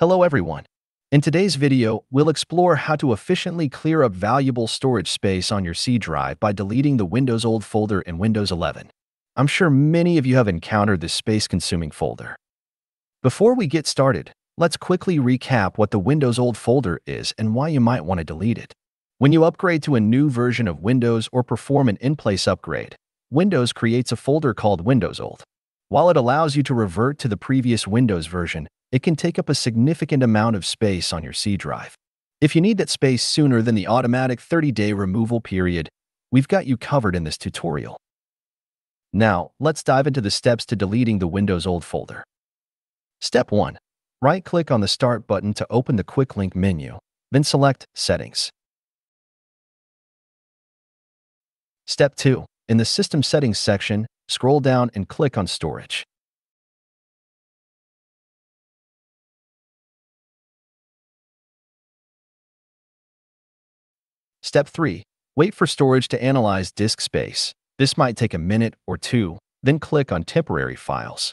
Hello everyone. In today's video, we'll explore how to efficiently clear up valuable storage space on your C drive by deleting the Windows.old folder in Windows 11. I'm sure many of you have encountered this space-consuming folder. Before we get started, let's quickly recap what the Windows.old folder is and why you might want to delete it. When you upgrade to a new version of Windows or perform an in-place upgrade, Windows creates a folder called Windows.old. While it allows you to revert to the previous Windows version, it can take up a significant amount of space on your C drive. If you need that space sooner than the automatic 30-day removal period, we've got you covered in this tutorial. Now, let's dive into the steps to deleting the Windows.old folder. Step 1. Right-click on the Start button to open the Quick Link menu, then select Settings. Step 2. In the System Settings section, scroll down and click on Storage. Step 3. Wait for storage to analyze disk space. This might take a minute or two, then click on Temporary Files.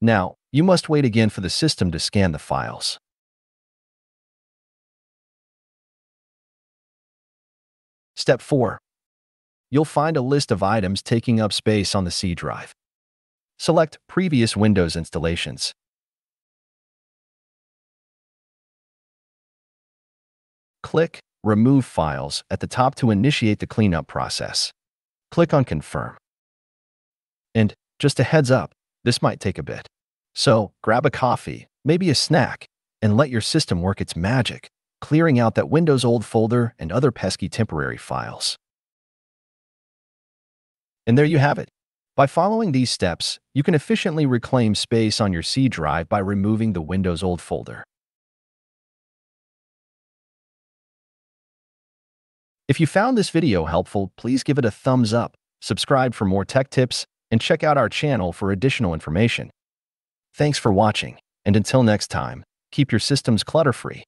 Now, you must wait again for the system to scan the files. Step 4. You'll find a list of items taking up space on the C drive. Select Previous Windows Installations. Click Remove Files at the top to initiate the cleanup process. Click on Confirm. And just a heads up, this might take a bit. So grab a coffee, maybe a snack, and let your system work its magic, clearing out that Windows.old folder and other pesky temporary files. And there you have it. By following these steps, you can efficiently reclaim space on your C drive by removing the Windows.old folder. If you found this video helpful, please give it a thumbs up, subscribe for more tech tips, and check out our channel for additional information. Thanks for watching, and until next time, keep your systems clutter-free.